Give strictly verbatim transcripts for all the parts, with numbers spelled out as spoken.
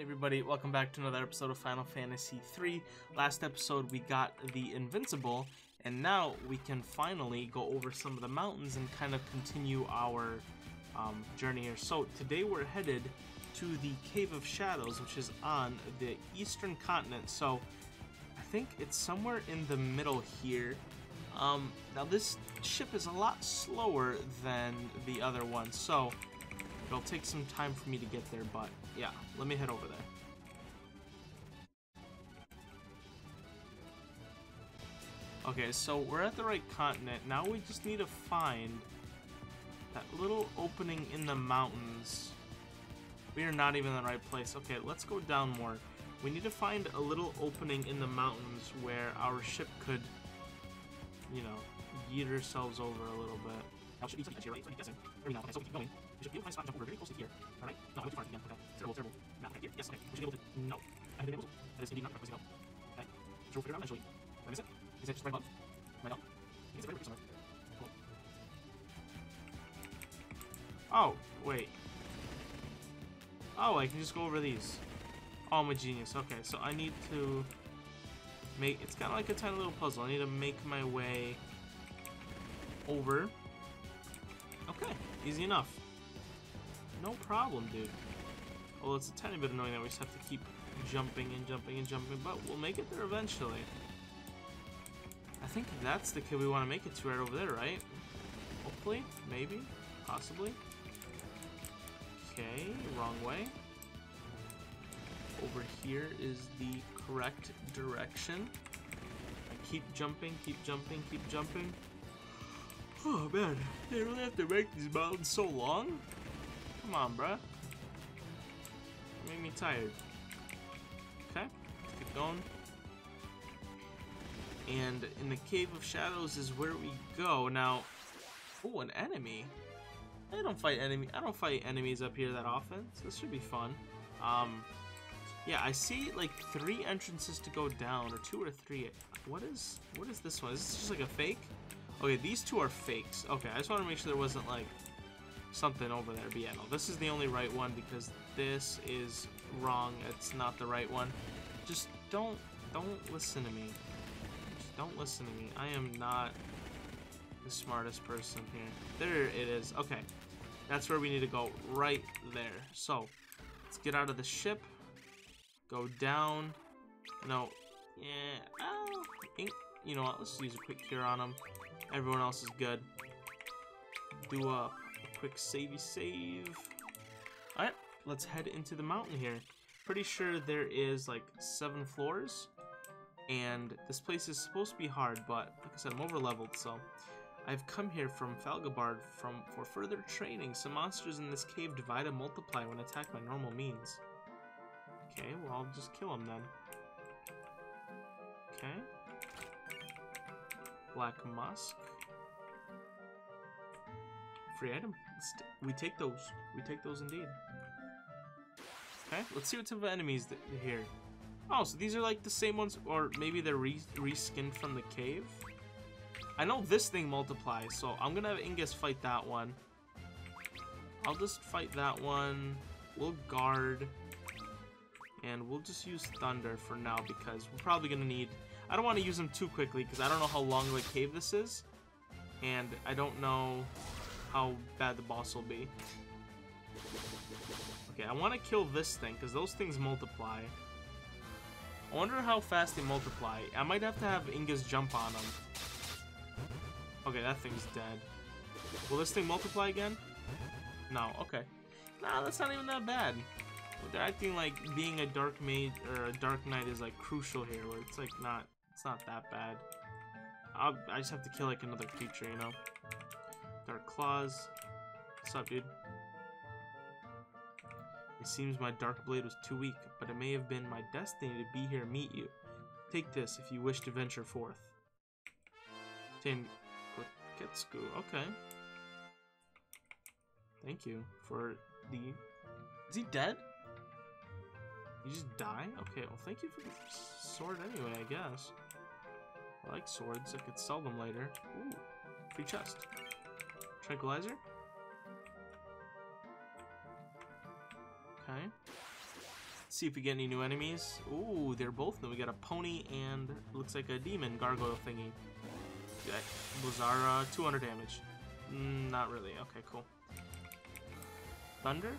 Hey everybody, welcome back to another episode of Final Fantasy three. Last episode we got the Invincible, and now we can finally go over some of the mountains and kind of continue our um, journey here. So today we're headed to the Cave of Shadows, which is on the eastern continent. So I think it's somewhere in the middle here. Um, now this ship is a lot slower than the other one, so it'll take some time for me to get there, but yeah, let me head over there. Okay, so we're at the right continent. Now we just need to find that little opening in the mountains. We are not even in the right place. Okay, let's go down more. We need to find a little opening in the mountains where our ship could, you know, yeet ourselves over a little bit. Now should be here, right? Or no, okay, so we keep going. We should be able to find a spot to jump over very close to here. Alright? No, I went too far again. Okay. Terrible, terrible. Not right here. Yes, okay. We should be able to. No. I have been able to. That is indeed not practicing out. Okay. Sure, we'll figure it out eventually. Did I miss it? Is it just right above? Am I down? I think it's right over here somewhere. Cool. Oh, wait. Oh, I can just go over these. Oh, I'm a genius. Okay, so I need to make. It's kind of like a tiny little puzzle. I need to make my way over. Okay, easy enough. No problem, dude. Well, it's a tiny bit annoying that we just have to keep jumping and jumping and jumping, but we'll make it there eventually. I think that's the kid we want to make it to right over there, right? Hopefully, maybe, possibly. Okay, wrong way. Over here is the correct direction. I keep jumping, keep jumping, keep jumping. Oh man, they really have to make these mountains so long? Come on, bruh. You make me tired. Okay, let's keep going. And in the Cave of Shadows is where we go. Now, oh, an enemy. I don't fight enemy. I don't fight enemies up here that often, so this should be fun. Um, yeah, I see like three entrances to go down, or two or three. What is, what is this one? Is this just like a fake? Okay, these two are fakes. Okay, I just want to make sure there wasn't, like, something over there. But yeah, no, this is the only right one because this is wrong. It's not the right one. Just don't, don't listen to me. Just don't listen to me. I am not the smartest person here. There it is. Okay, that's where we need to go, right there. So, let's get out of the ship. Go down. No. Yeah. Oh, you know what? Let's use a quick cure on them. Everyone else is good. Do a quick savey save. Alright, let's head into the mountain here. Pretty sure there is like seven floors. And this place is supposed to be hard, but like I said, I'm over leveled, so. I've come here from Falgobard from, for further training. Some monsters in this cave divide and multiply when attacked by normal means. Okay, well, I'll just kill them then. Okay. Black Musk. Free item. We take those. We take those indeed. Okay, let's see what type of enemies th here. Oh, so these are like the same ones, or maybe they're re reskinned from the cave? I know this thing multiplies, so I'm gonna have Ingus fight that one. I'll just fight that one. We'll guard. And we'll just use Thunder for now, because we're probably gonna need... I don't want to use them too quickly because I don't know how long of a cave this is, and I don't know how bad the boss will be. Okay, I want to kill this thing because those things multiply. I wonder how fast they multiply. I might have to have Ingus jump on them. Okay, that thing's dead. Will this thing multiply again? No, okay. Nah, that's not even that bad. I think like being a dark mage or a dark knight is like crucial here, where it's like not... It's not that bad. I'll, I just have to kill like another creature, you know? Dark claws. What's up, dude? It seems my dark blade was too weak, but it may have been my destiny to be here and meet you. Take this if you wish to venture forth. Tim Ketsuku. Okay. Thank you for the... Is he dead? You just die? Okay, well thank you for the sword anyway, I guess. I like swords, I could sell them later. Ooh, free chest. Tranquilizer? Okay. Let's see if we get any new enemies. Ooh, they're both new. We got a pony and looks like a demon gargoyle thingy. That Bozara, two hundred damage. Mm, not really. Okay, cool. Thunder?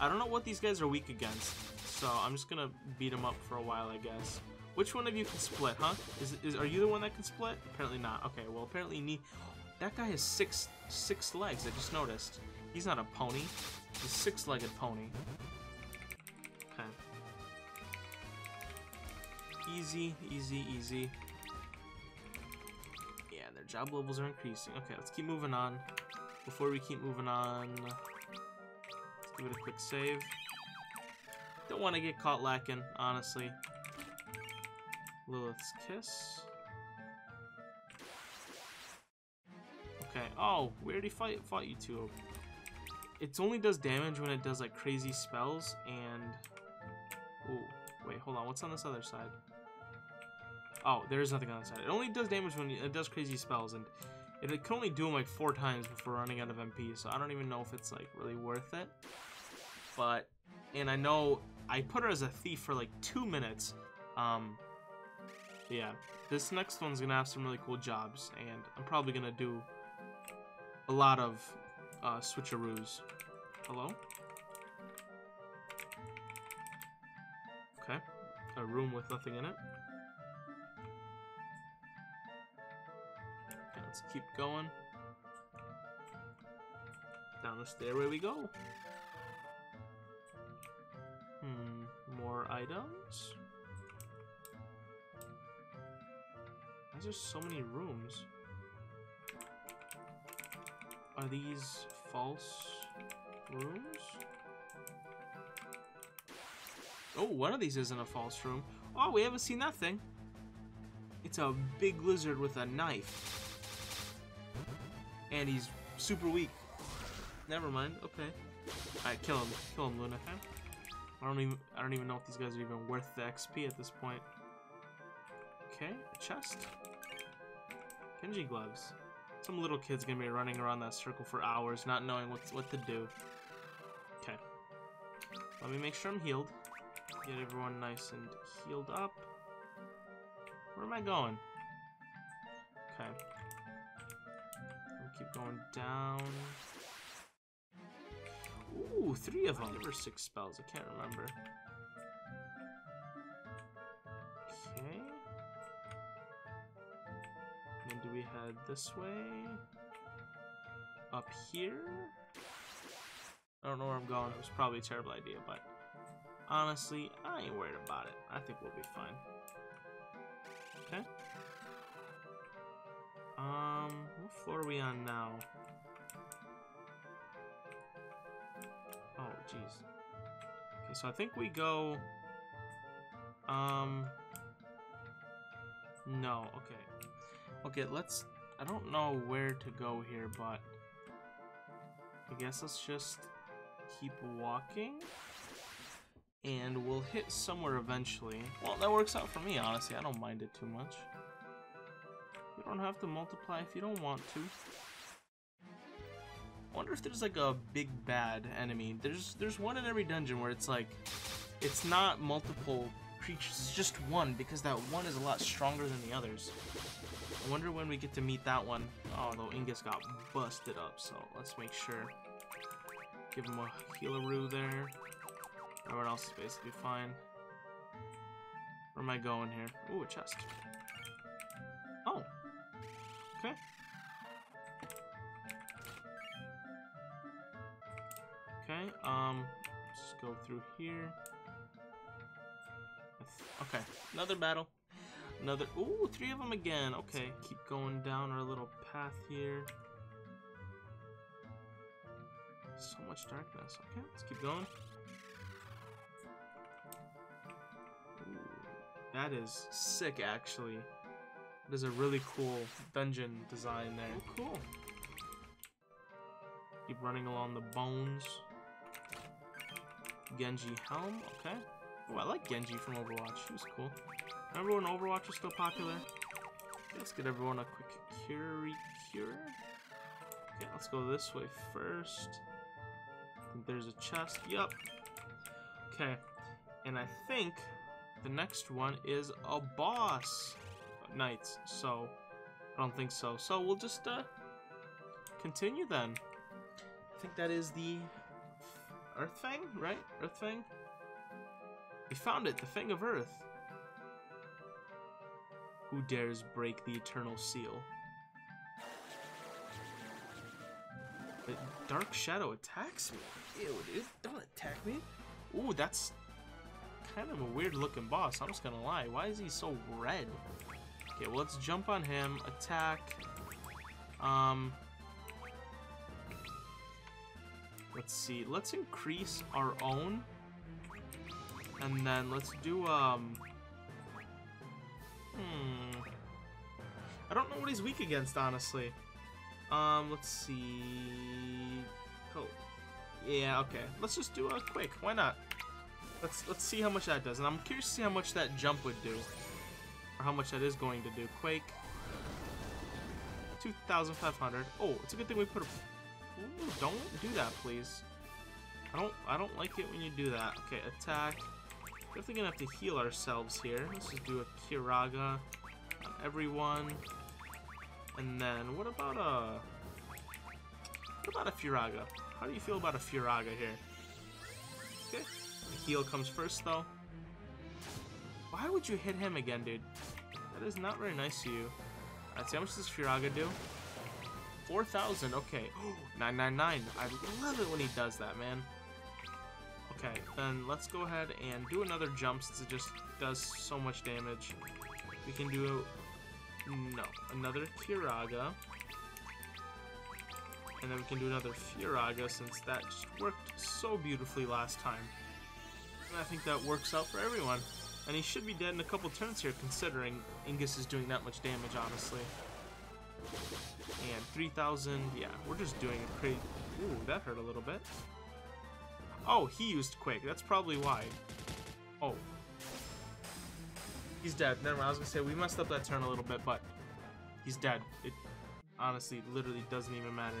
I don't know what these guys are weak against, so I'm just gonna beat them up for a while, I guess. Which one of you can split, huh? Is, is are you the one that can split? Apparently not. Okay, well, apparently ne that guy has six six legs. I just noticed. He's not a pony. He's a six-legged pony. Okay. Easy, easy, easy. Yeah, their job levels are increasing. Okay, let's keep moving on. Before we keep moving on, let's give it a quick save. Don't want to get caught lacking, honestly. Lilith's Kiss. Okay. Oh, we already fight, fought you two. It only does damage when it does like crazy spells and... Ooh, wait, hold on. What's on this other side? Oh, there is nothing on this side. It only does damage when it does crazy spells, and it can only do them like four times before running out of M P, so I don't even know if it's like really worth it. But, and I know I put her as a thief for like two minutes. Um... Yeah, this next one's gonna have some really cool jobs, and I'm probably gonna do a lot of uh, switcheroos. Hello? Okay, a room with nothing in it. Okay, let's keep going. Down the stairway we go. Hmm, more items? There's so many rooms. Are these false rooms? Oh, one of these isn't a false room. Oh, we haven't seen that thing. It's a big lizard with a knife. And he's super weak. Never mind. Okay. Alright, kill him. Kill him, Luna. I don't even I don't even know if these guys are even worth the X P at this point. Okay, a chest. Kenji gloves. Some little kid's gonna be running around that circle for hours, not knowing what what to do. Okay. Let me make sure I'm healed. Get everyone nice and healed up. Where am I going? Okay. We'll keep going down. Ooh, three of them. There were six spells. I can't remember. Okay. And do we head this way? Up here? I don't know where I'm going. It was probably a terrible idea, but honestly, I ain't worried about it. I think we'll be fine. Okay. Um, what floor are we on now? Oh, jeez. Okay, so I think we go... Um... No, okay. Okay, let's... I don't know where to go here, but... I guess let's just keep walking. And we'll hit somewhere eventually. Well, that works out for me, honestly. I don't mind it too much. You don't have to multiply if you don't want to. I wonder if there's like a big bad enemy. There's, there's one in every dungeon where it's like... It's not multiple creatures, it's just one, because that one is a lot stronger than the others. I wonder when we get to meet that one. Oh, though Ingus got busted up, so let's make sure. Give him a healeroo there. Everyone else is basically fine. Where am I going here? Ooh, a chest. Oh. Okay. Okay, um, let's just go through here. Okay, another battle. Another, ooh, three of them again. Okay, keep going down our little path here. So much darkness. Okay, let's keep going. Ooh, that is sick, actually. There's a really cool dungeon design there. Oh, cool. Keep running along the bones. Genji helm. Okay. Oh, I like Genji from Overwatch. He was cool. Remember when Overwatch was still popular? Let's get everyone a quick cure cure. Okay, let's go this way first. I think there's a chest. Yup. Okay. and I think the next one is a boss Knights, so I don't think so. So we'll just uh, continue then. I think that is the Earth Fang, right? Earth Fang? We found it, the Fang of Earth. Who dares break the eternal seal? The Dark Shadow attacks me. Ew, dude, don't attack me. Ooh, that's kind of a weird looking boss, I'm just gonna lie. Why is he so red? Okay, well, let's jump on him, attack. Um, let's see, let's increase our own. And then let's do, um, hmm. I don't know what he's weak against, honestly. Um, let's see. Oh, yeah, okay. Let's just do a Quake, why not? Let's, let's see how much that does. And I'm curious to see how much that jump would do. Or how much that is going to do. Quake. two thousand five hundred. Oh, it's a good thing we put a... Ooh, don't do that, please. I don't I don't like it when you do that. Okay, attack. We're definitely going to have to heal ourselves here. Let's just do a Firaga on everyone. And then, what about a... What about a Firaga? How do you feel about a Firaga here? Okay. The heal comes first, though. Why would you hit him again, dude? That is not very nice of you. Alright, see how much does Firaga do? four thousand, okay. nine nine nine. I love it when he does that, man. Okay, then let's go ahead and do another jump since it just does so much damage. We can do... A, no. Another Firaga. And then we can do another Firaga since that just worked so beautifully last time. And I think that works out for everyone. And he should be dead in a couple turns here, considering Ingus is doing that much damage, honestly. And three thousand, yeah, we're just doing a pretty... Ooh, that hurt a little bit. Oh, he used Quake, that's probably why. Oh. He's dead. Never mind, I was gonna say, we messed up that turn a little bit, but he's dead. It honestly, literally doesn't even matter.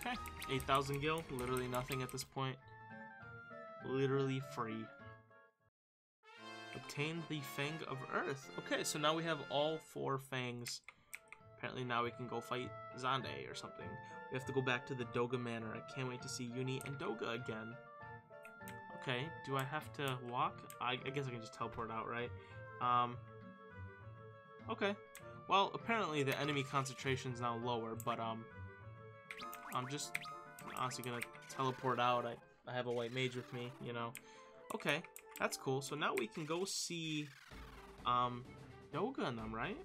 Okay, eight thousand gil, literally nothing at this point. Literally free. Obtain the Fang of Earth. Okay, so now we have all four fangs. Apparently now we can go fight Zande or something. We have to go back to the Doga Manor. I can't wait to see Yuni and Doga again. Okay, do I have to walk? I, I guess I can just teleport out, right? Um, okay. Well, apparently the enemy concentration is now lower, but um, I'm just honestly gonna teleport out. I I have a white mage with me, you know. Okay, that's cool. So now we can go see um, Doga and them, right?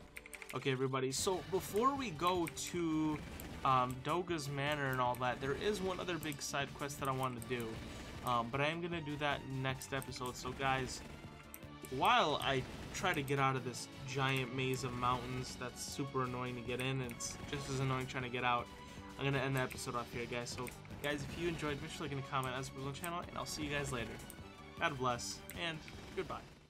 Okay, everybody. So before we go to um, Doga's Manor and all that, there is one other big side quest that I wanted to do. Um, but I am going to do that next episode. So guys, while I try to get out of this giant maze of mountains that's super annoying to get in, and it's just as annoying trying to get out, I'm going to end the episode off here, guys. So guys, if you enjoyed, make sure to like and comment, as well as on the channel, and I'll see you guys later. God bless, and goodbye.